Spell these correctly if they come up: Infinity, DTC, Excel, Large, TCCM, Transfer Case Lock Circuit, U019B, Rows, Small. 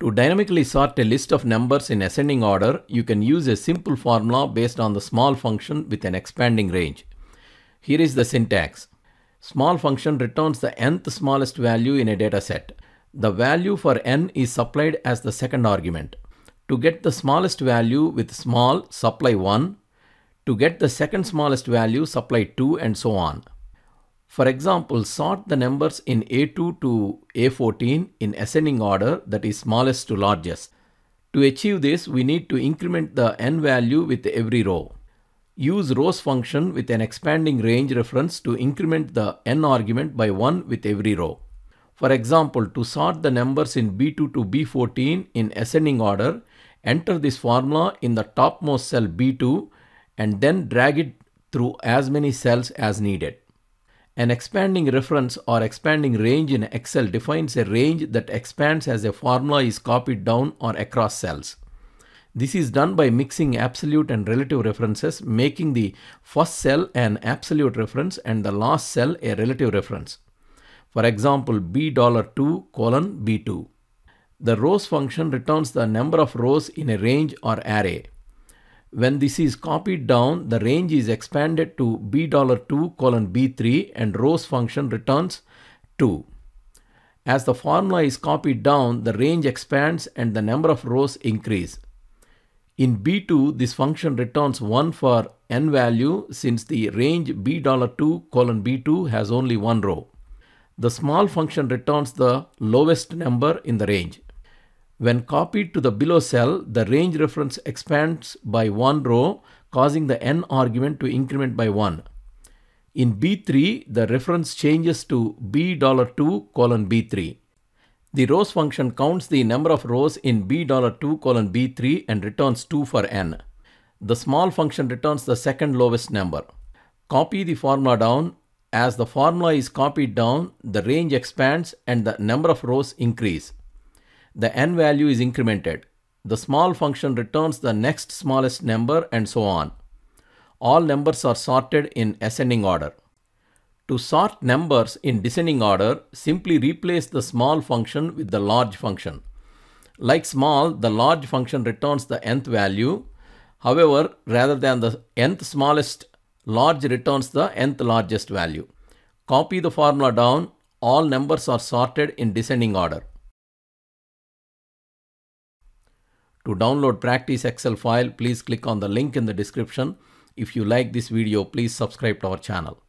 To dynamically sort a list of numbers in ascending order, you can use a simple formula based on the small function with an expanding range. Here is the syntax. Small function returns the nth smallest value in a dataset. The value for n is supplied as the second argument. To get the smallest value with small, supply 1. To get the second smallest value, supply 2, and so on. For example, sort the numbers in A2 to A14 in ascending order, that is smallest to largest. To achieve this, we need to increment the n value with every row. Use rows function with an expanding range reference to increment the n argument by 1 with every row. For example, to sort the numbers in B2 to B14 in ascending order, enter this formula in the topmost cell B2 and then drag it through as many cells as needed. An expanding reference or expanding range in Excel defines a range that expands as a formula is copied down or across cells. This is done by mixing absolute and relative references, making the first cell an absolute reference and the last cell a relative reference. For example, B$2 colon B2. The rows function returns the number of rows in a range or array. When this is copied down, the range is expanded to B$2 colon B3 and rows function returns 2. As the formula is copied down, the range expands and the number of rows increase. In B2, this function returns 1 for n value since the range B$2 colon B2 has only one row. The small function returns the lowest number in the range. When copied to the below cell, the range reference expands by 1 row, causing the n argument to increment by 1. In B3, the reference changes to B$2 colon B3. The rows function counts the number of rows in B$2 colon B3 and returns 2 for n. The small function returns the second lowest number. Copy the formula down. As the formula is copied down, the range expands and the number of rows increase. The n value is incremented. The small function returns the next smallest number and so on. All numbers are sorted in ascending order. To sort numbers in descending order, simply replace the small function with the large function. Like small, the large function returns the nth value. However, rather than the nth smallest, large returns the nth largest value. Copy the formula down. All numbers are sorted in descending order. To download practice Excel file, please click on the link in the description. If you like this video, please subscribe to our channel.